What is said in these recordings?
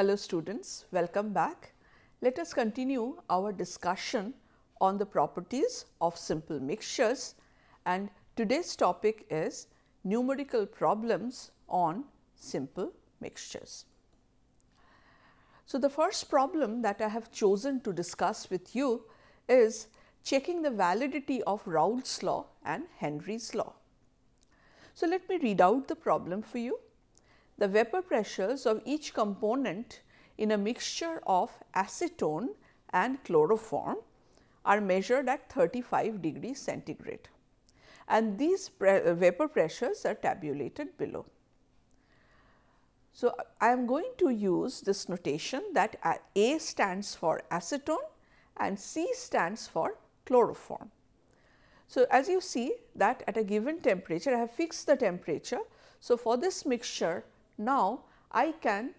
Hello students, welcome back. Let us continue our discussion on the properties of simple mixtures, and today's topic is numerical problems on simple mixtures. So, the first problem that I have chosen to discuss with you is checking the validity of Raoult's law and Henry's law. So, let me read out the problem for you. The vapor pressures of each component in a mixture of acetone and chloroform are measured at 35 degrees centigrade, and these vapor pressures are tabulated below. So, I am going to use this notation that A stands for acetone and C stands for chloroform. So, as you see that at a given temperature, I have fixed the temperature. So, for this mixture, now I can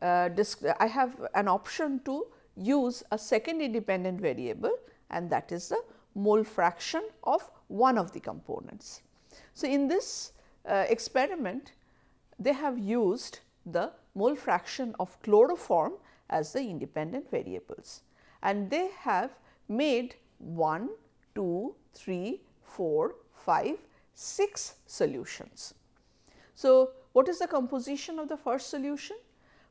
I have an option to use a second independent variable, and that is the mole fraction of one of the components. So, in this experiment, they have used the mole fraction of chloroform as the independent variables, and they have made 1, 2, 3, 4, 5, 6 solutions. So, what is the composition of the first solution?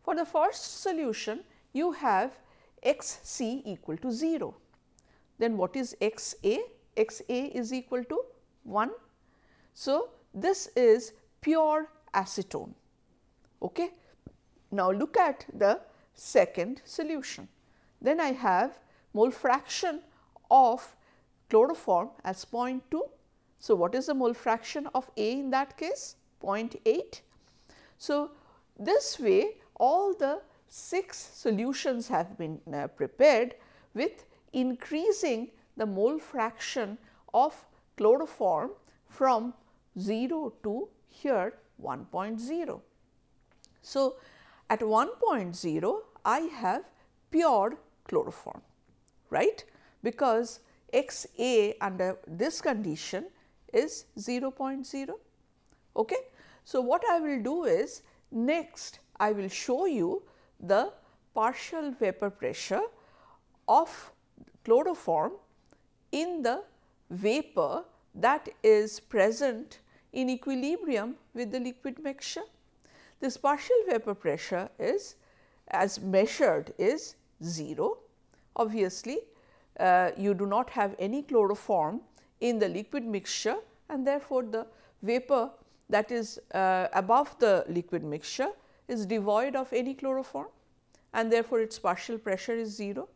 For the first solution, you have xc equal to 0. Then what is xa? xa is equal to 1. So, this is pure acetone. Okay. Now, look at the second solution. Then I have mole fraction of chloroform as 0.2. So, what is the mole fraction of A in that case? 0.8. So, this way all the 6 solutions have been prepared with increasing the mole fraction of chloroform from 0 to here 1.0. So, at 1.0 I have pure chloroform, right, because XA under this condition is 0.0. Okay. So, what I will do is next I will show you the partial vapor pressure of chloroform in the vapor that is present in equilibrium with the liquid mixture. This partial vapor pressure is as measured is 0. Obviously, you do not have any chloroform in the liquid mixture, and therefore, the vapor that is above the liquid mixture is devoid of any chloroform, and therefore, its partial pressure is 0.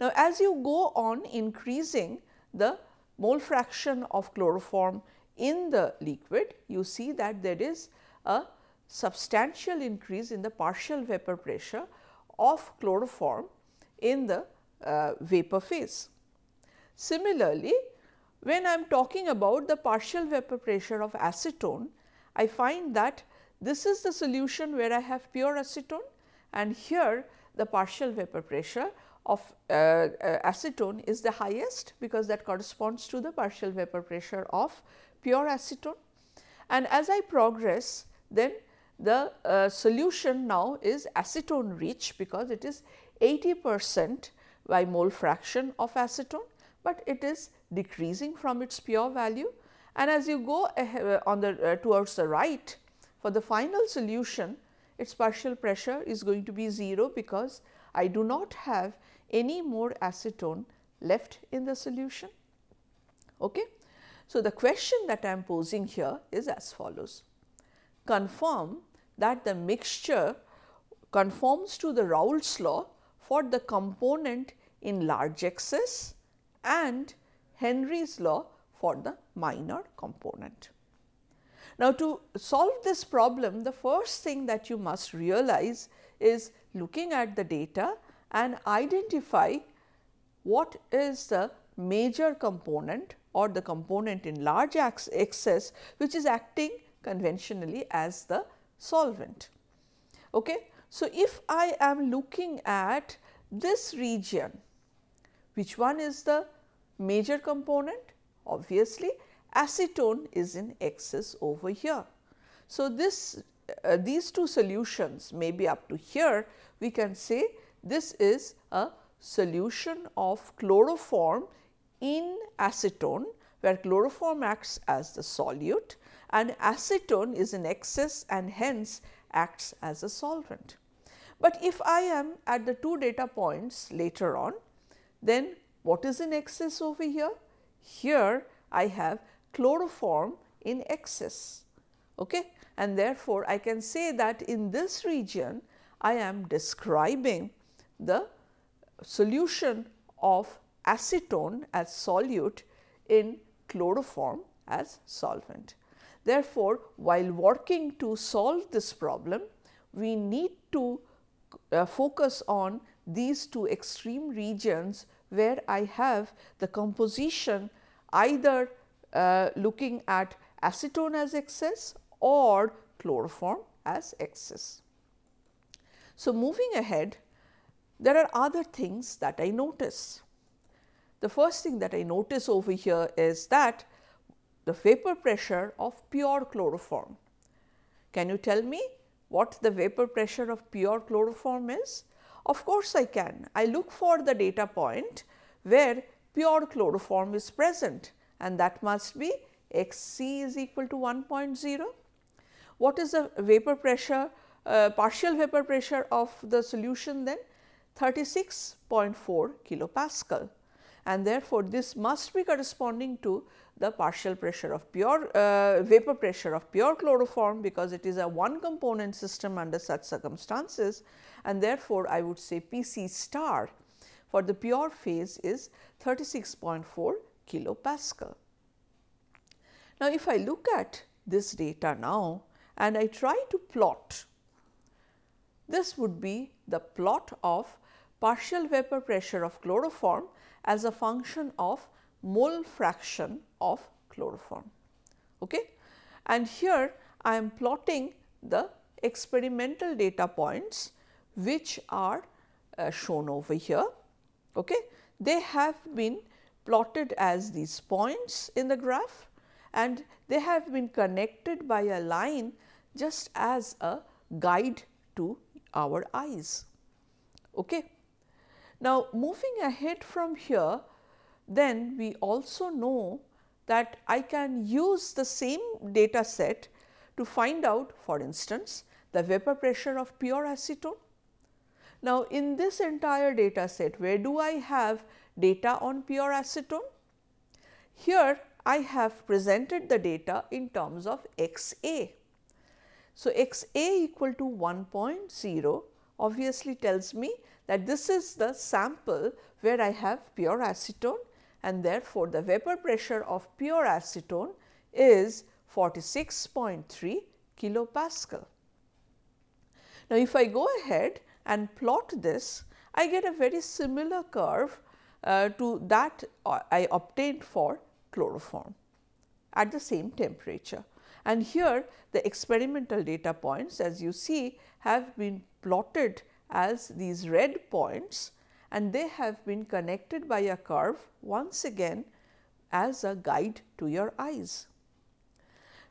Now, as you go on increasing the mole fraction of chloroform in the liquid, you see that there is a substantial increase in the partial vapor pressure of chloroform in the vapor phase. Similarly, when I am talking about the partial vapor pressure of acetone, I find that this is the solution where I have pure acetone, and here the partial vapor pressure of acetone is the highest, because that corresponds to the partial vapor pressure of pure acetone. And as I progress, then the solution now is acetone rich, because it is 80% by mole fraction of acetone, but it is decreasing from its pure value. And as you go on the towards the right, for the final solution, its partial pressure is going to be 0, because I do not have any more acetone left in the solution. Okay. So, the question that I am posing here is as follows: confirm that the mixture conforms to the Raoult's law for the component in large excess and Henry's law for the minor component. Now, to solve this problem, the first thing that you must realize is looking at the data and identify what is the major component or the component in large excess which is acting conventionally as the solvent. Okay? So, if I am looking at this region, which one is the major component? Obviously, acetone is in excess over here. So, this these two solutions may be up to here, we can say this is a solution of chloroform in acetone, where chloroform acts as the solute and acetone is in excess and hence acts as a solvent. But if I am at the two data points later on, then what is in excess over here? Here I have chloroform in excess, okay? And therefore, I can say that in this region I am describing the solution of acetone as solute in chloroform as solvent. Therefore, while working to solve this problem, we need to focus on these two extreme regions where I have the composition either looking at acetone as excess or chloroform as excess. So, moving ahead, there are other things that I notice. The first thing that I notice over here is that the vapor pressure of pure chloroform. Can you tell me what the vapor pressure of pure chloroform is? Of course, I can. I look for the data point where pure chloroform is present, and that must be Xc is equal to 1.0. What is the vapor pressure, partial vapor pressure of the solution then? 36.4 kilopascal. And therefore, this must be corresponding to the partial pressure of pure vapor pressure of pure chloroform, because it is a one component system under such circumstances, and therefore, I would say Pc star for the pure phase is 36.4 kilopascal. Now, if I look at this data now and I try to plot, this would be the plot of partial vapor pressure of chloroform as a function of mole fraction of chloroform, okay? And here I am plotting the experimental data points which are shown over here, okay? They have been plotted as these points in the graph and they have been connected by a line just as a guide to our eyes, okay? Now, moving ahead from here, then we also know that I can use the same data set to find out, for instance, the vapor pressure of pure acetone. Now, in this entire data set, where do I have data on pure acetone? Here I have presented the data in terms of Xa. So, Xa equal to 1.0 obviously tells me that this is the sample where I have pure acetone, and therefore, the vapor pressure of pure acetone is 46.3 kilopascal. Now, if I go ahead and plot this, I get a very similar curve to that I obtained for chloroform at the same temperature. And here the experimental data points, as you see, have been plotted as these red points and they have been connected by a curve once again as a guide to your eyes.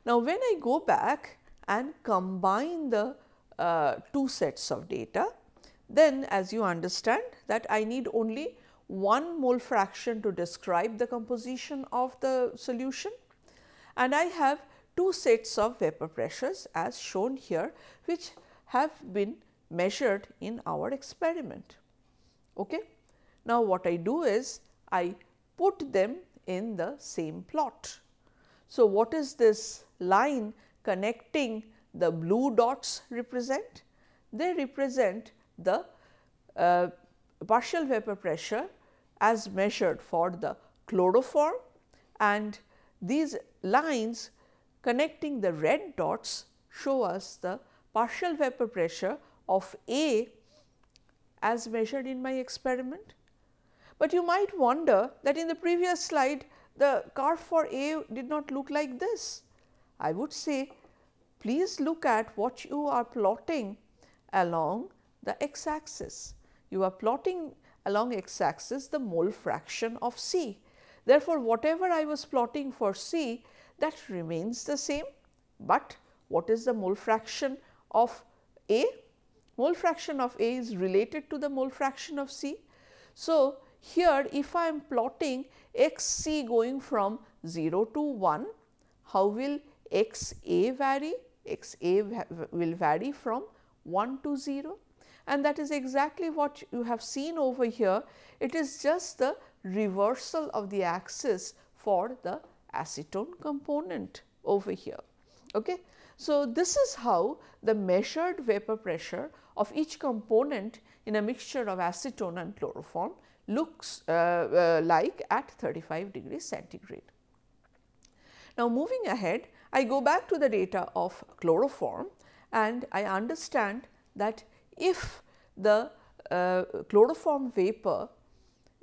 Now, when I go back and combine the two sets of data, then as you understand that I need only one mole fraction to describe the composition of the solution, and I have two sets of vapor pressures as shown here, which have been measured in our experiment, okay. Now, what I do is I put them in the same plot. So, what is this line connecting the blue dots represent? They represent the partial vapor pressure as measured for the chloroform, and these lines connecting the red dots show us the partial vapor pressure of A as measured in my experiment. But you might wonder that in the previous slide the curve for A did not look like this. I would say please look at what you are plotting along the x axis. You are plotting along x axis the mole fraction of C. Therefore, whatever I was plotting for C, that remains the same, but what is the mole fraction of A, mole fraction of A is related to the mole fraction of C. So, here if I am plotting xc going from 0 to 1, how will xa vary? Xa will vary from 1 to 0, and that is exactly what you have seen over here. It is just the reversal of the axis for the acetone component over here. Okay? So, this is how the measured vapor pressure of each component in a mixture of acetone and chloroform looks like at 35 degrees centigrade. Now, moving ahead, I go back to the data of chloroform, and I understand that if the chloroform vapor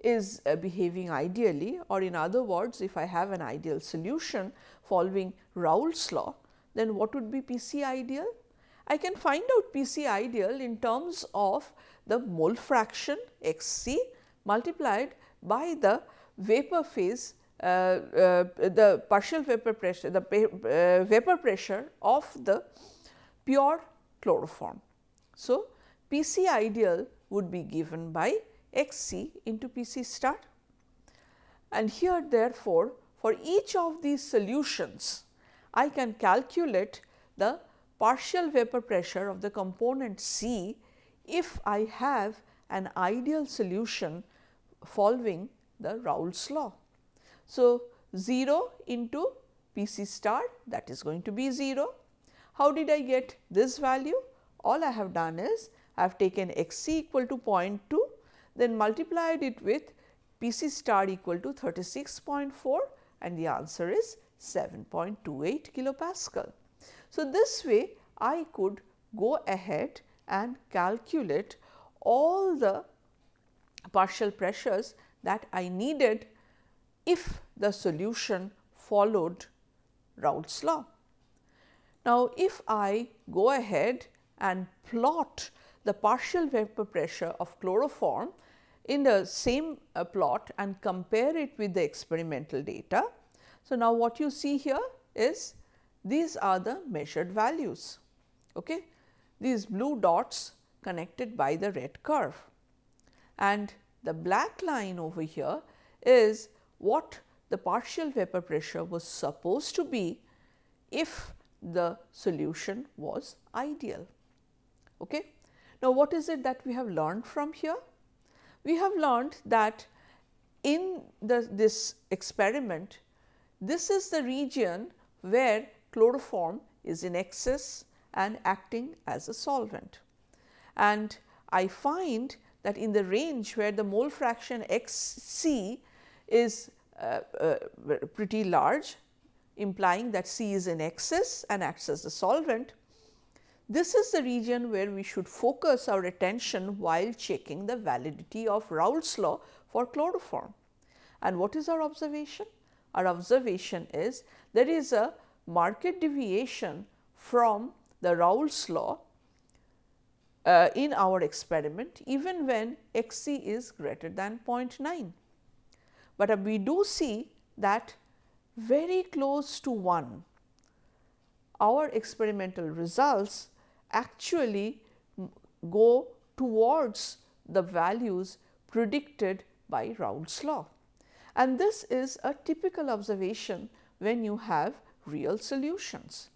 is behaving ideally, or in other words, if I have an ideal solution following Raoult's law, then what would be PC ideal? I can find out PC ideal in terms of the mole fraction xc multiplied by the vapor phase, the partial vapor pressure, the vapor pressure of the pure chloroform. So, PC ideal would be given by xc into PC star, and here therefore, for each of these solutions I can calculate the partial vapor pressure of the component C if I have an ideal solution following the Raoult's law. So, 0 into PC star, that is going to be 0. How did I get this value? All I have done is I have taken xc equal to 0.2, then multiplied it with PC star equal to 36.4, and the answer is 7.28 kilopascal. So, this way I could go ahead and calculate all the partial pressures that I needed if the solution followed Raoult's law. Now, if I go ahead and plot the partial vapor pressure of chloroform in the same plot and compare it with the experimental data. So, now what you see here is these are the measured values, okay? These blue dots connected by the red curve, and the black line over here is what the partial vapor pressure was supposed to be if the solution was ideal. Okay? Now, what is it that we have learned from here? We have learned that in this experiment, this is the region where chloroform is in excess and acting as a solvent. And I find that in the range where the mole fraction xc is pretty large, implying that C is in excess and acts as a solvent, this is the region where we should focus our attention while checking the validity of Raoult's law for chloroform. And what is our observation? Our observation is there is a marked deviation from the Raoult's law in our experiment, even when xc is greater than 0.9. But we do see that very close to 1, our experimental results actually go towards the values predicted by Raoult's law. And this is a typical observation when you have real solutions.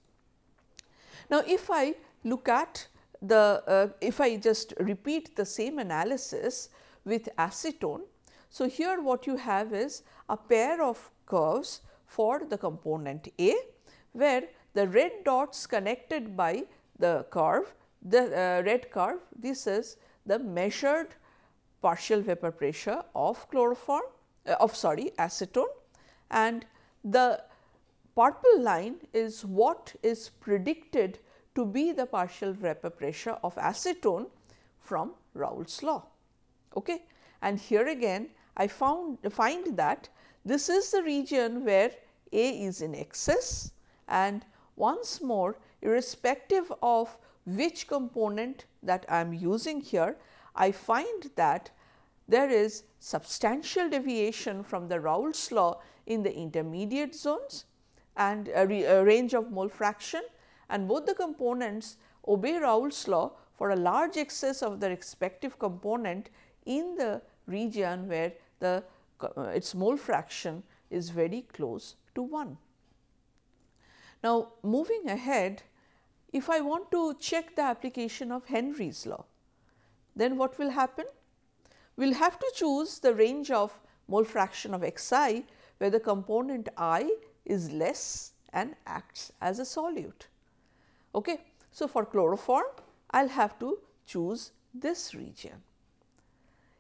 Now, if I look at the, if I just repeat the same analysis with acetone. So, here what you have is a pair of curves for the component A, where the red dots connected by the curve, the red curve, this is the measured partial vapor pressure of chloroform, acetone, and the purple line is what is predicted to be the partial vapor pressure of acetone from Raoult's law. Okay? And here again I find that this is the region where A is in excess, and once more, irrespective of which component that I am using here, I find that there is substantial deviation from the Raoult's law in the intermediate zones and a range of mole fraction, and both the components obey Raoult's law for a large excess of the respective component in the region where the its mole fraction is very close to 1. Now, moving ahead, if I want to check the application of Henry's law, then what will happen? We will have to choose the range of mole fraction of xi where the component I is less and acts as a solute. Okay. So, for chloroform, I will have to choose this region.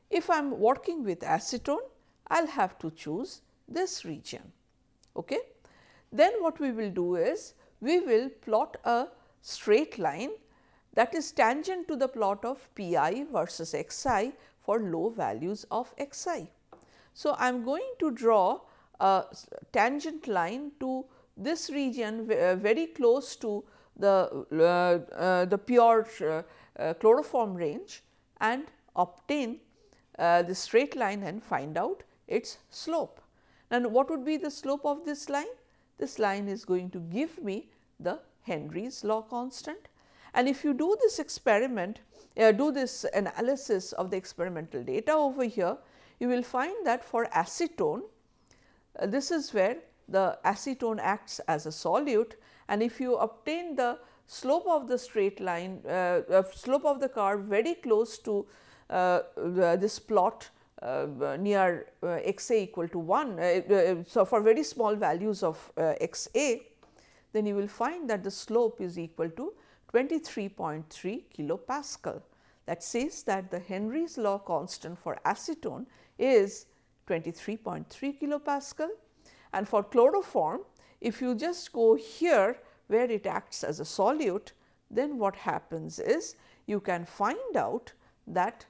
If I am working with acetone, I will have to choose this region. Okay. Then what we will do is, we will plot a straight line that is tangent to the plot of pi versus xi for low values of xi. So, I am going to draw a tangent line to this region very close to the pure chloroform range and obtain the straight line and find out its slope. And what would be the slope of this line? This line is going to give me the Henry's law constant. And if you do this experiment, do this analysis of the experimental data over here, you will find that for acetone, this is where the acetone acts as a solute, and if you obtain the slope of the straight line, slope of the curve very close to this plot near xa equal to 1, so for very small values of xa, then you will find that the slope is equal to 23.3 kilopascal. That says that the Henry's law constant for acetone is 23.3 kilopascal, and for chloroform, if you just go here where it acts as a solute, then what happens is you can find out that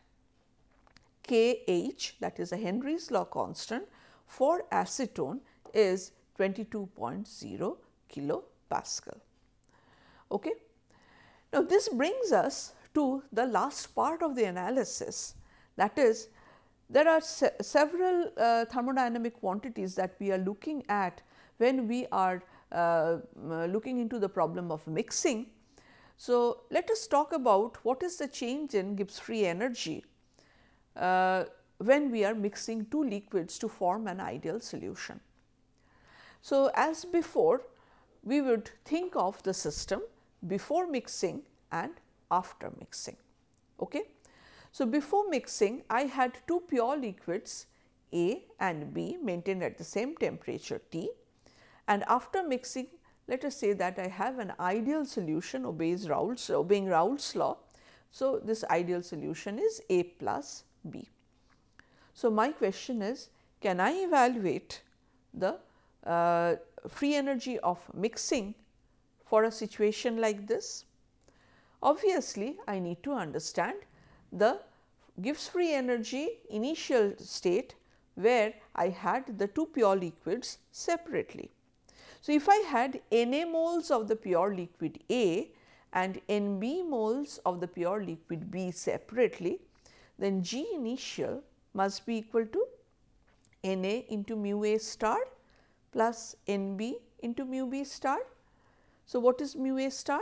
Kh, that is a Henry's law constant for acetone, is 22.0 kilopascal. Okay. Now, this brings us to the last part of the analysis, that is, there are several thermodynamic quantities that we are looking at when we are looking into the problem of mixing. So, let us talk about what is the change in Gibbs free energy when we are mixing two liquids to form an ideal solution. So, as before, we would think of the system before mixing and after mixing. Okay. So, before mixing, I had two pure liquids A and B maintained at the same temperature T, and after mixing, let us say that I have an ideal solution obeying Raoult's law. So, this ideal solution is A plus B. So, my question is, can I evaluate the free energy of mixing for a situation like this? Obviously, I need to understand the Gibbs free energy initial state where I had the two pure liquids separately. So, if I had Na moles of the pure liquid A and Nb moles of the pure liquid B separately, then G initial must be equal to Na into mu A star plus Nb into mu B star. So, what is mu A star?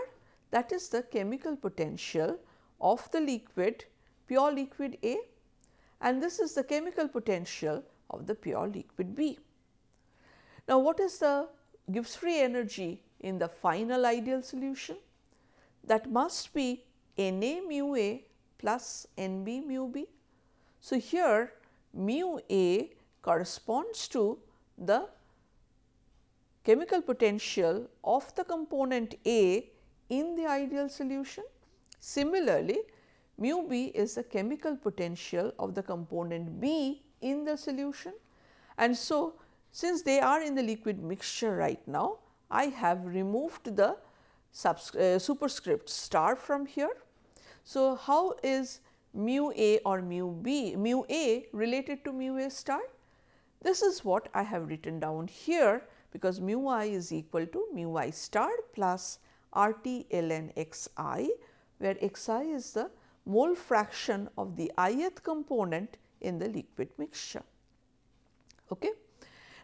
That is the chemical potential of the liquid, pure liquid A, and this is the chemical potential of the pure liquid B. Now, what is the Gibbs free energy in the final ideal solution? That must be Na mu A plus Nb mu B. So, here mu A corresponds to the chemical potential of the component A in the ideal solution. Similarly, mu B is the chemical potential of the component B in the solution, and so since they are in the liquid mixture right now, I have removed the superscript star from here. So, how is mu A or mu A related to mu A star? This is what I have written down here, because mu I is equal to mu I star plus R T ln x I, where x I is the mole fraction of the ith component in the liquid mixture. Okay.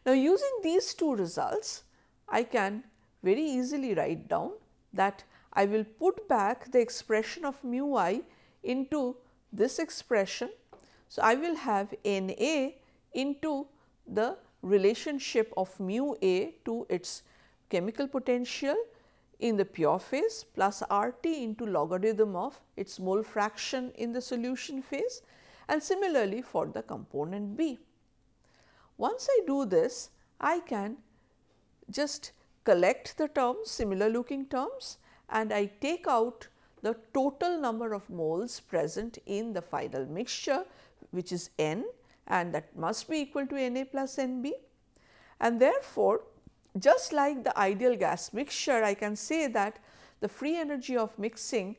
Now, using these two results, I can very easily write down that I will put back the expression of mu I into this expression. So, I will have N A into the relationship of mu A to its chemical potential in the pure phase plus R T into logarithm of its mole fraction in the solution phase, and similarly for the component B. Once I do this, I can just collect the terms, similar looking terms, and I take out the total number of moles present in the final mixture, which is N, and that must be equal to Na plus Nb. And therefore, just like the ideal gas mixture, I can say that the free energy of mixing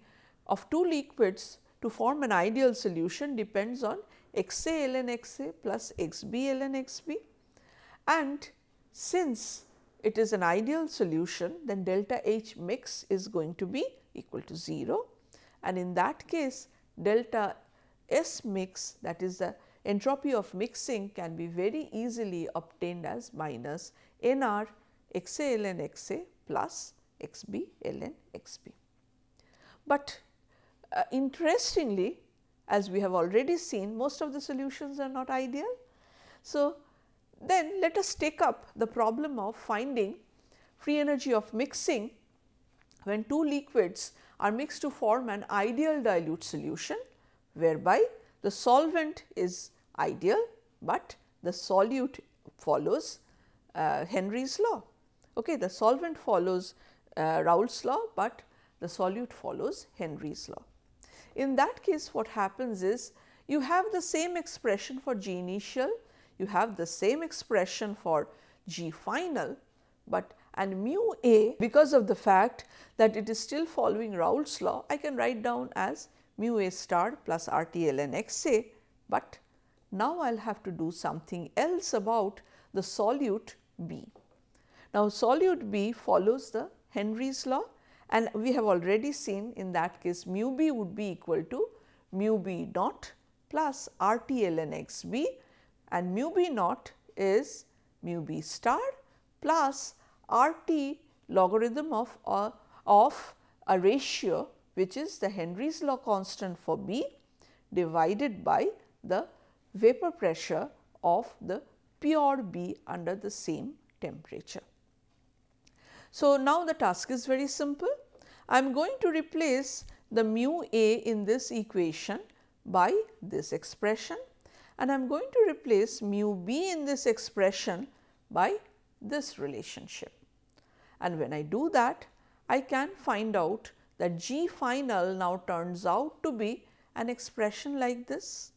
of two liquids to form an ideal solution depends on Xa ln Xa plus Xb ln Xb, and since it is an ideal solution, then delta H mix is going to be equal to 0, and in that case delta S mix, that is the entropy of mixing, can be very easily obtained as minus Nr Xa ln Xa plus Xb ln Xb. But interestingly, as we have already seen, most of the solutions are not ideal. So, then let us take up the problem of finding free energy of mixing when two liquids are mixed to form an ideal dilute solution, whereby the solvent is ideal, but the solute follows Henry's law. Okay, the solvent follows Raoult's law, but the solute follows Henry's law. In that case, what happens is you have the same expression for G initial, you have the same expression for G final, but and mu A, because of the fact that it is still following Raoult's law, I can write down as mu A star plus R T ln X A, but now I will have to do something else about the solute B. Now, solute B follows the Henry's law, and we have already seen in that case mu B would be equal to mu B naught plus R T ln X B, and mu B naught is mu B star plus R T logarithm of a ratio which is the Henry's law constant for B divided by the vapor pressure of the pure B under the same temperature. So, now the task is very simple. I am going to replace the mu A in this equation by this expression, and I am going to replace mu B in this expression by this relationship. And when I do that, I can find out that G final now turns out to be an expression like this.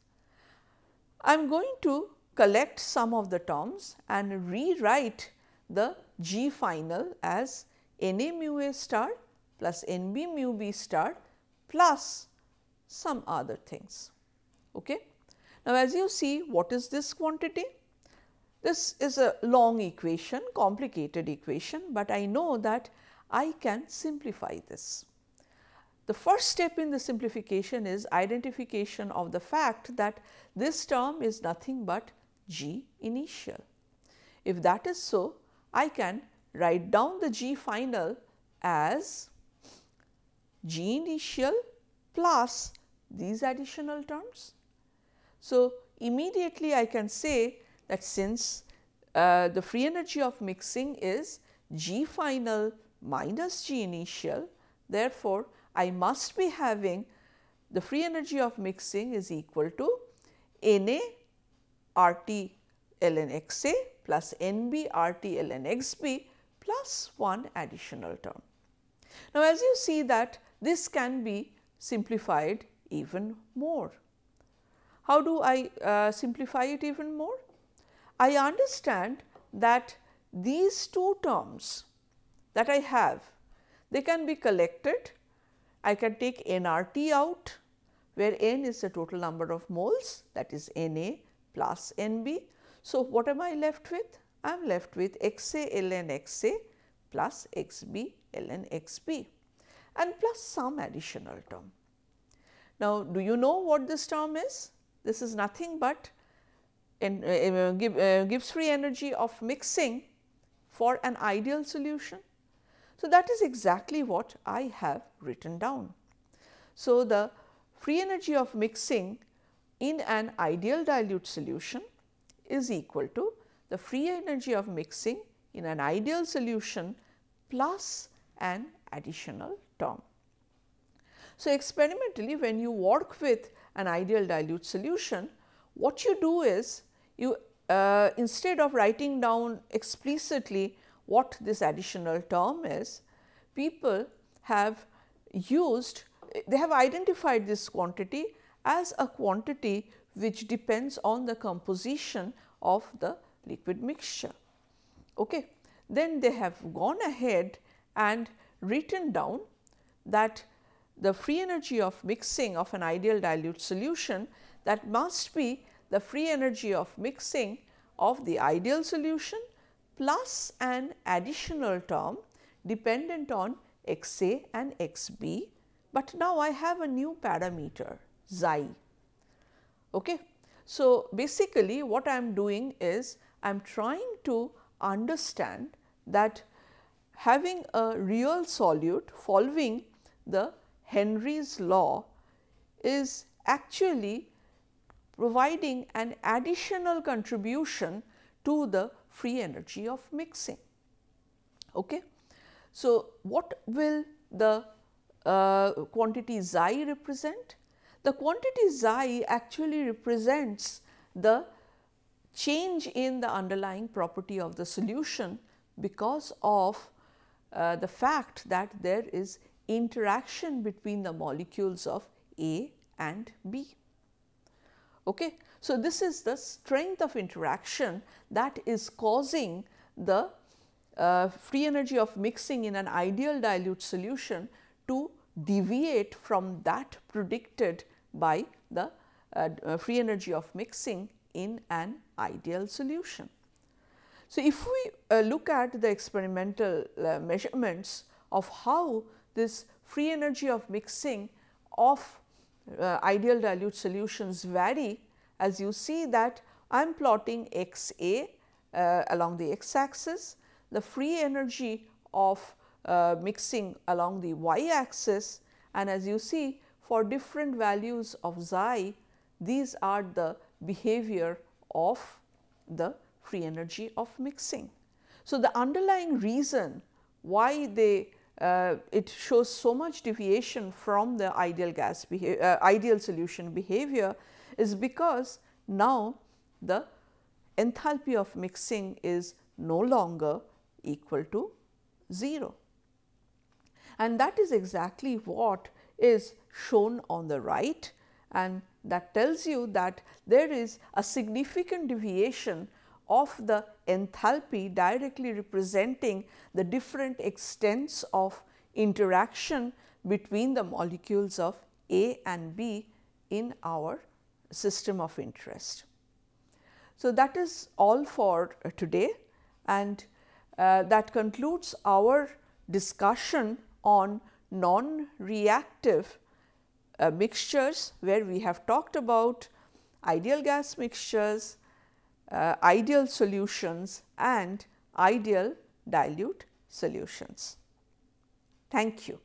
I am going to collect some of the terms and rewrite the G final as Na mu A star plus Nb mu B star plus some other things. Okay? Now, as you see, what is this quantity? This is a long equation, complicated equation, but I know that I can simplify this. The first step in the simplification is identification of the fact that this term is nothing but G initial. If that is so, I can write down the G final as G initial plus these additional terms. So, immediately I can say that since the free energy of mixing is G final minus G initial, therefore, I must be having the free energy of mixing is equal to Na RT ln Xa plus Nb RT ln Xb plus one additional term. Now, as you see that this can be simplified even more. How do I simplify it even more? I understand that these two terms that I have, they can be collected. I can take nRT out, where n is the total number of moles, that is Na plus Nb. So, what am I left with? I am left with Xa ln Xa plus Xb ln Xb and plus some additional term. Now, do you know what this term is? This is nothing but Gibbs free energy of mixing for an ideal solution. So, that is exactly what I have written down. So, the free energy of mixing in an ideal dilute solution is equal to the free energy of mixing in an ideal solution plus an additional term. So, experimentally, when you work with an ideal dilute solution, what you do is you instead of writing down explicitly what this additional term is, people have used, they have identified this quantity as a quantity which depends on the composition of the liquid mixture. Okay. Then they have gone ahead and written down that the free energy of mixing of an ideal dilute solution, that must be the free energy of mixing of the ideal solution plus an additional term dependent on xa and xb, but now I have a new parameter xi. Okay. So, basically what I am doing is I am trying to understand that having a real solute following the Henry's law is actually providing an additional contribution to the free energy of mixing. Okay. So, what will the quantity xi represent? The quantity xi actually represents the change in the underlying property of the solution because of the fact that there is interaction between the molecules of A and B. Okay. So, this is the strength of interaction that is causing the free energy of mixing in an ideal dilute solution to deviate from that predicted by the free energy of mixing in an ideal solution. So, if we look at the experimental measurements of how this free energy of mixing of ideal dilute solutions vary, as you see that I am plotting xa along the x axis, the free energy of mixing along the y axis, and as you see for different values of xi, these are the behavior of the free energy of mixing. So, the underlying reason why they it shows so much deviation from the ideal gas behavior, ideal solution behavior, is because now the enthalpy of mixing is no longer equal to 0. And that is exactly what is shown on the right, and that tells you that there is a significant deviation of the enthalpy directly representing the different extents of interaction between the molecules of A and B in our system of interest. So, that is all for today, and that concludes our discussion on non-reactive mixtures, where we have talked about ideal gas mixtures, ideal solutions and ideal dilute solutions. Thank you.